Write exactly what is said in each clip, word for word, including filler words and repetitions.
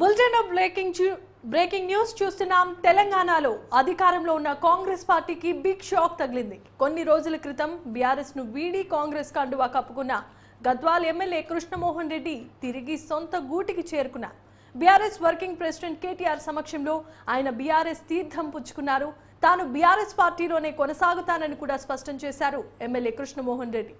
Bulletin of breaking breaking news చూస్తున్నాం. తెలంగాణలో అధికారంలో ఉన్న కాంగ్రెస్ పార్టీకి బిగ్ షాక్ తగిలింది. కొన్ని రోజుల క్రితం బీఆర్ఎస్ ను వీడి కాంగ్రెస్ కండువా కప్పుకున్న గద్వాల్ ఎమ్మెల్యే కృష్ణమోహన్ రెడ్డి తిరిగి సొంత గూటికి చేరుకున్నారు. బీఆర్ఎస్ వర్కింగ్ ప్రెసిడెంట్ కేటీఆర్ సమక్షంలో ఆయన బీఆర్ఎస్ తీర్థం పుచ్చుకున్నారు. తాను బీఆర్ఎస్ పార్టీలోనే కొనసాగుతానని కూడా స్పష్టం చేశారు MLA Krishnamohan Reddy.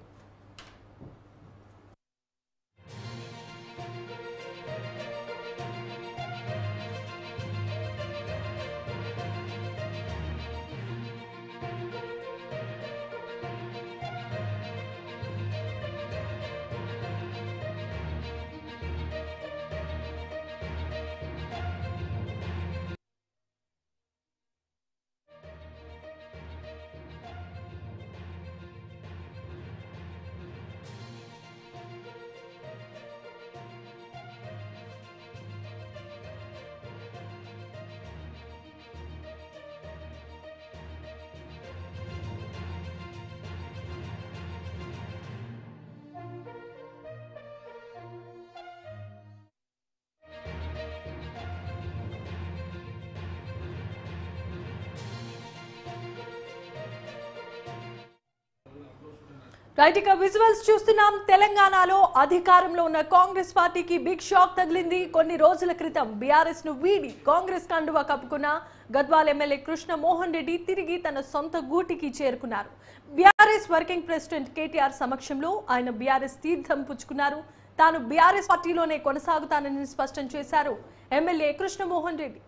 Right, visuals చూస్తున్నాం. తెలంగాణలో అధికారంలో ఉన్న కాంగ్రెస్ పార్టీకి బిగ్ షాక్ తగిలింది. కొన్ని రోజుల క్రితం బీఆర్ఎస్ ను వీడి కాంగ్రెస్ కండువా కప్పుకున్న గద్వాల్ ఎమ్మెల్యే కృష్ణమోహన్ రెడ్డి తిరిగి తన సొంత గూటికి చేరుకున్నారు. బీఆర్ఎస్ వర్కింగ్ ప్రెసిడెంట్ కేటీఆర్ సమక్షంలో ఆయన బీఆర్ఎస్ తీర్థం పుచ్చుకున్నారు. తాను బీఆర్ఎస్ పార్టీలోనే కొనసాగుతానని స్పష్టం చేశారు ఎమ్మెల్యే కృష్ణమోహన్ రెడ్డి.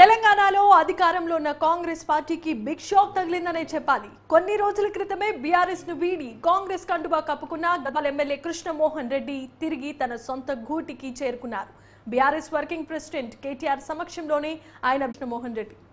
తెలంగాణలో అధికారంలో ఉన్న కాంగ్రెస్ పార్టీకి బిగ్ షాక్ తగిలిందనే చెప్పాలి. కొన్ని రోజుల క్రితమే బీఆర్ఎస్ ను వీడి కాంగ్రెస్ కండువా కప్పుకున్న గద్వాల్ ఎమ్మెల్యే కృష్ణమోహన్ రెడ్డి తిరిగి తన సొంత గూటికి చేరుకున్నారు. బీఆర్ఎస్ వర్కింగ్ ప్రెసిడెంట్ కేటీఆర్ సమక్షంలోనే ఆయన కృష్ణమోహన్ రెడ్డి